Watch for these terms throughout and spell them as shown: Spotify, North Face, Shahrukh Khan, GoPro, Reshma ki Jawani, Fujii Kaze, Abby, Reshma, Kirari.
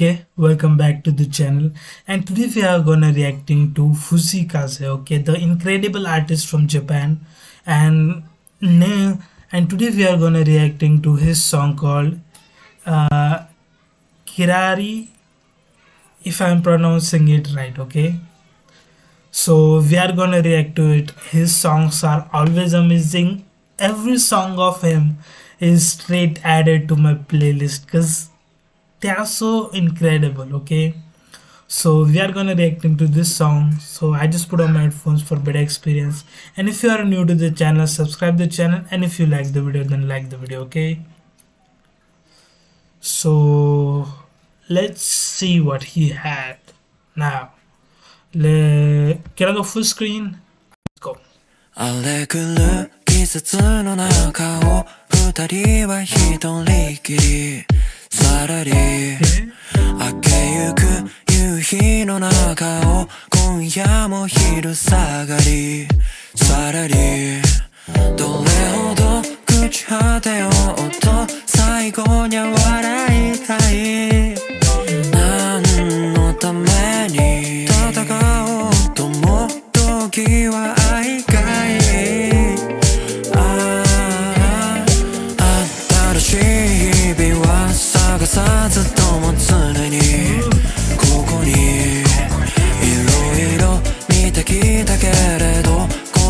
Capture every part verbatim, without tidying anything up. Okay, welcome back to the channel, and today we are gonna reacting to Fujii Kaze, okay, the incredible artist from Japan, and and today we are gonna reacting to his song called uh, Kirari, if I am pronouncing it right, okay. So we are gonna react to it. His songs are always amazing. Every song of him is straight added to my playlist because they are so incredible, okay. So we are gonna reacting to this song. So I just put on my headphones for better experience. And if you are new to the channel, subscribe the channel, and if you like the video, then like the video, okay. So let's see what he had now. Le can I go full screen? Let's go. さらり明けゆく夕日の中を今夜も昼下がりさらりどれほど朽ち果てようと最後には笑いたい何のために戦おうとも時は愛がいああ新しい日々は探さずとも常にここにいろいろ見てきたけれど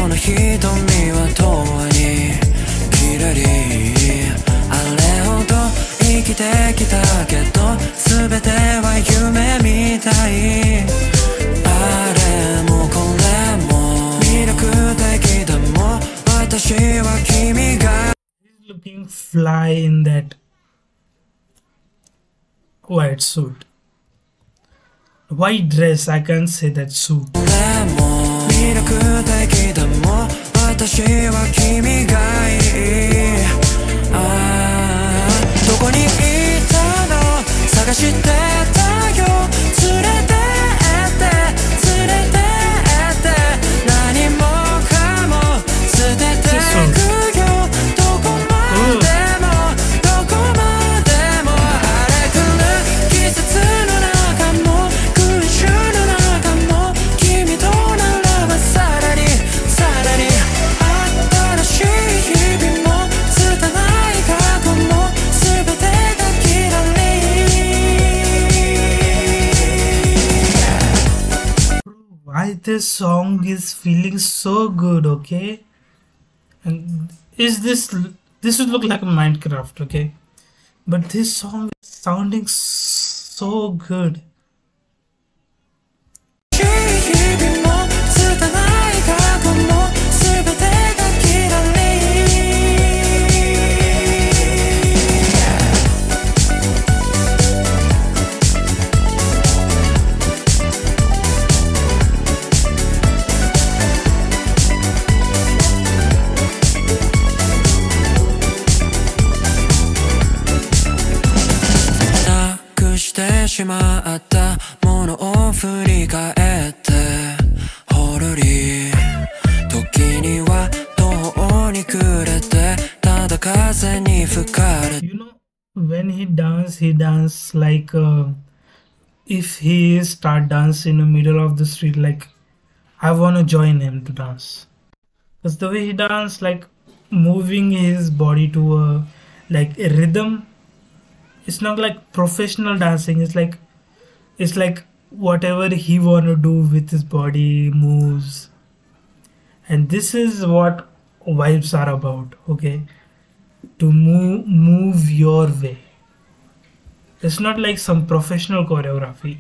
この瞳は永遠にキラリあれほど生きてきたけど全ては夢みたいあれもこれも魅力的でも私は君が He's looking fly in that white suit white dress I can't say that suit This song is feeling so good, okay. And is this this would look like a Minecraft, okay? But this song is sounding so good.「ものを振り返ってほろり」「時には途方に暮れてただ風に吹かれて」You know, when he dances, he dances like uh, if he start dancing in the middle of the street, like I want to join him to dance. Because the way he dances, like moving his body to a like a rhythm. It's not like professional dancing. It's like, it's like whatever he want to do with his body moves, and this is what vibes are about. Okay, to move, move your way. It's not like some professional choreography.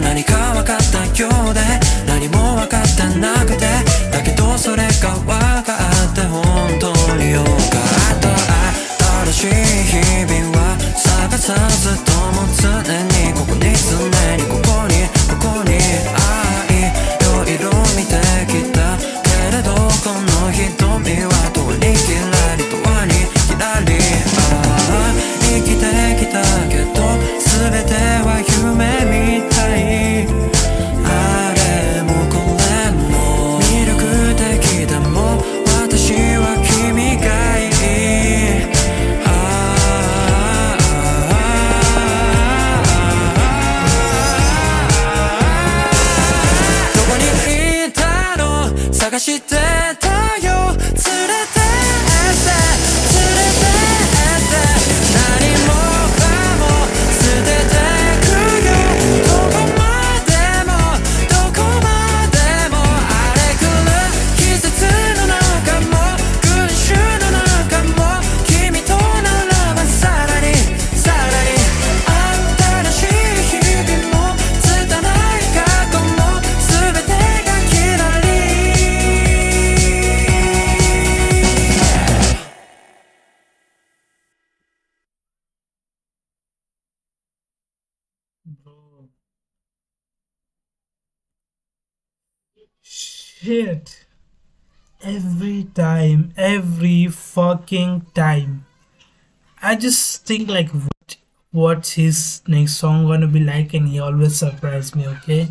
何か分かったようで何も分かってなくてだけどそれが分かって本当によかった新しい日々は探さずとも常にここに常にここにここにああいろいろ見てきたけれどこの瞳は永遠にキラリ永遠にキラリああ生きてきたけど全ては夢みたい探してたよ。連れてって連れてって何もかも捨ててくよ。どこまでもどこまでも荒れ狂う季節の中も群衆の中も君とならばさらにさらに新しい日々も拙い過去も全てがKirari。Shit. Every time, every fucking time. I just think like what what's his next song gonna be like, and he always surprised me, okay?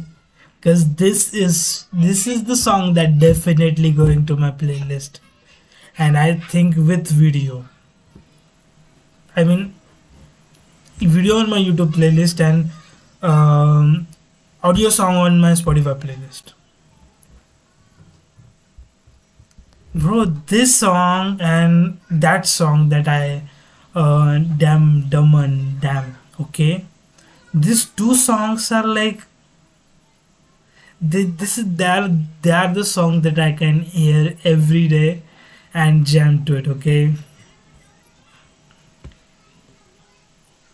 Cause this is this is the song that definitely going to my playlist. And I think with video. I mean video on my YouTube playlist and um audio song on my Spotify playlist. Bro, this song and that song that I uh, damn dumb and damn, okay, these two songs are like they, this is that they, they are the song that I can hear every day and jam to it, okay.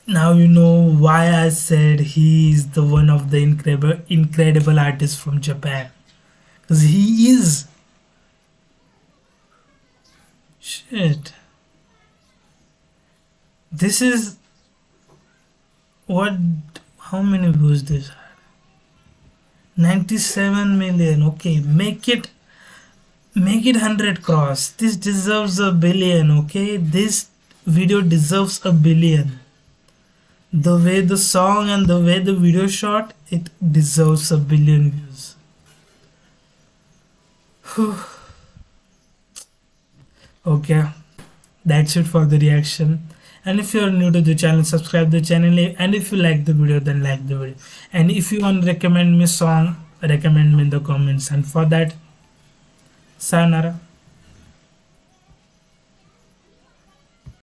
Now you know why I said he is the one of the incredible incredible artists from Japan, because he is. Shit. This is what? How many views this had? ninety-seven million. Okay, make it, make it one hundred cross. This deserves a billion. Okay, this video deserves a billion. The way the song and the way the video shot, it deserves a billion views. Whew. Okay, that's it for the reaction. And if you're new to the channel, subscribe the channel, and if you like the video, then like the video. And if you want to recommend me song, recommend me in the comments. And for that, sayonara.